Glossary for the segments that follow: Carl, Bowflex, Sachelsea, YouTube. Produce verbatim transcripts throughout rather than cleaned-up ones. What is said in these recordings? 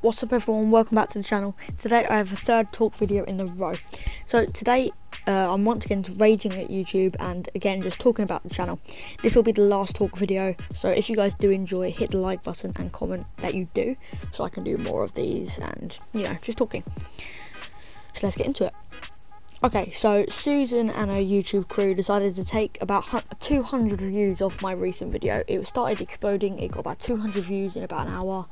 What's up everyone, welcome back to the channel. Today I have a third talk video in a row. So today uh, I'm once again raging at YouTube and again just talking about the channel. This will be the last talk video, so if you guys do enjoy, hit the like button and comment that you do so I can do more of these and, you know, just talking. So let's get into it. Okay, so Susan and her YouTube crew decided to take about two hundred views off my recent video. It started exploding, it got about two hundred views in about an hour.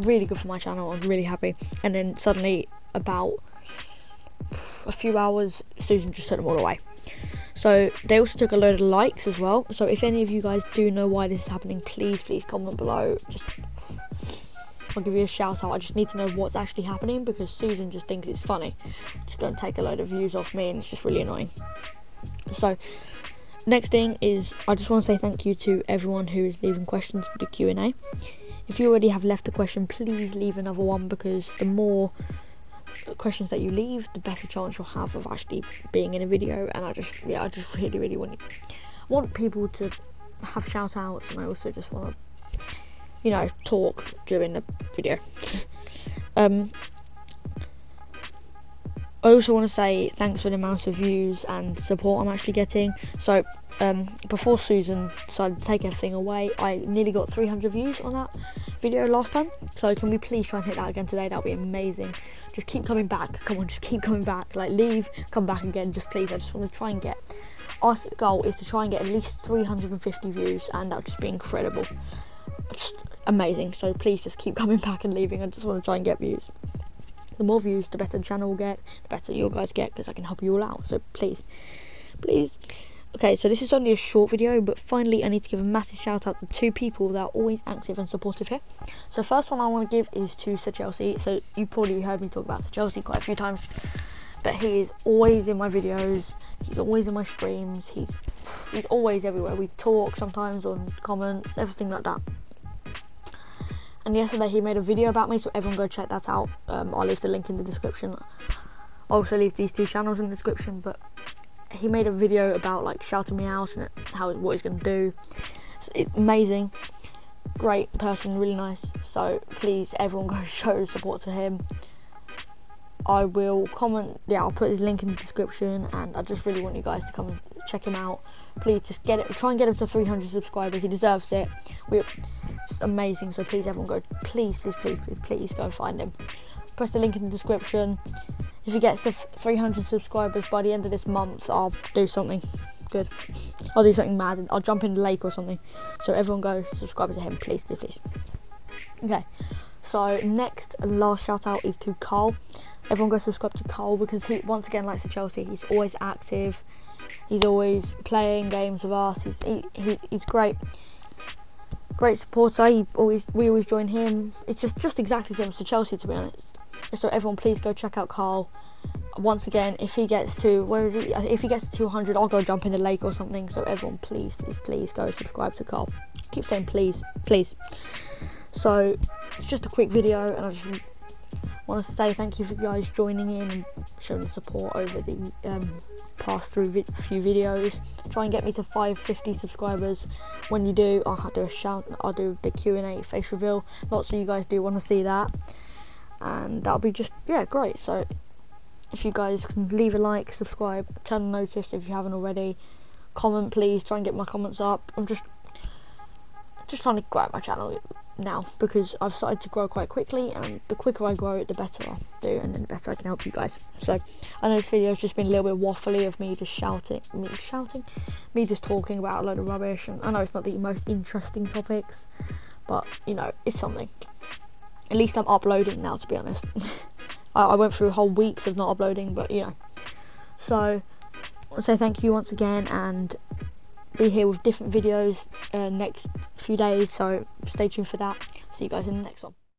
Really good for my channel, I'm really happy. And then suddenly about a few hours Susan just took them all away. So they also took a load of likes as well, so if any of you guys do know why this is happening, please please comment below. Just I'll give you a shout out. I just need to know what's actually happening because Susan just thinks it's funny. It's gonna take a load of views off me and it's just really annoying. So next thing is I just want to say thank you to everyone who is leaving questions for the Q and A. If you already have left a question, please leave another one, because the more questions that you leave, the better chance you'll have of actually being in a video. And I just, yeah, I just really, really want want people to have shout outs, and I also just want to, you know, talk during the video. um, I also want to say thanks for the amount of views and support I'm actually getting. So um, before Susan decided to take everything away, I nearly got three hundred views on that video last time. So can we please try and hit that again today? That would be amazing. Just keep coming back. Come on, just keep coming back. Like, leave, come back again. Just please, I just want to try and get... Our goal is to try and get at least three hundred fifty views, and that would just be incredible. Just amazing. So please just keep coming back and leaving. I just want to try and get views. The more views, the better the channel will get, the better you guys get, because I can help you all out. So please, please. Okay, so this is only a short video, but finally I need to give a massive shout out to two people that are always active and supportive here. So first one I want to give is to Sachelsea. So you probably heard me talk about Sachelsea quite a few times, but he is always in my videos, he's always in my streams, he's he's always everywhere. We talk sometimes on comments, everything like that. And yesterday he made a video about me, so everyone go check that out. Um, I'll leave the link in the description. I'll also leave these two channels in the description, but he made a video about like shouting me out and how what he's going to do. So it's amazing, great person, really nice. So please everyone go show support to him. I will comment, yeah, I'll put his link in the description, and I just really want you guys to come and check him out. Please just get it, try and get him to three hundred subscribers, he deserves it. We're just amazing, so please everyone go, please, please, please, please, please go find him. Press the link in the description. If he gets to three hundred subscribers by the end of this month, I'll do something good. I'll do something mad, and I'll jump in the lake or something. So everyone go subscribe to him, please, please, please. Okay, so next and last shout out is to Carl. Everyone go subscribe to Carl, because he, once again, like Sachelsea, he's always active, he's always playing games with us, he's, he, he, he's great, great supporter, he always, we always join him, it's just, just exactly the same as Sachelsea, to be honest. So everyone please go check out Carl. Once again, if he gets to, where is he, if he gets to two hundred, I'll go jump in the lake or something. So everyone please, please, please go subscribe to Carl. Keep saying please, please. So it's just a quick video, and I just want to say thank you for you guys joining in and showing the support over the um, past through vi few videos. Try and get me to five hundred fifty subscribers. When you do, I'll do a shout, I'll do the Q and A face reveal. Lots of you guys do want to see that, and that'll be just, yeah, great. So if you guys can leave a like, subscribe, turn on notice if you haven't already, comment please, try and get my comments up. I'm just just trying to grow my channel now, because I've started to grow quite quickly, and the quicker I grow it, the better I'll do, and then the better I can help you guys. So I know this video has just been a little bit waffly of me just shouting me shouting me just talking about a load of rubbish, and I know it's not the most interesting topics, but you know, it's something. At least I'm uploading now, to be honest. I, I went through whole weeks of not uploading, but you know. So I want to say thank you once again, and be here with different videos uh, next few days, so stay tuned for that. See you guys in the next one.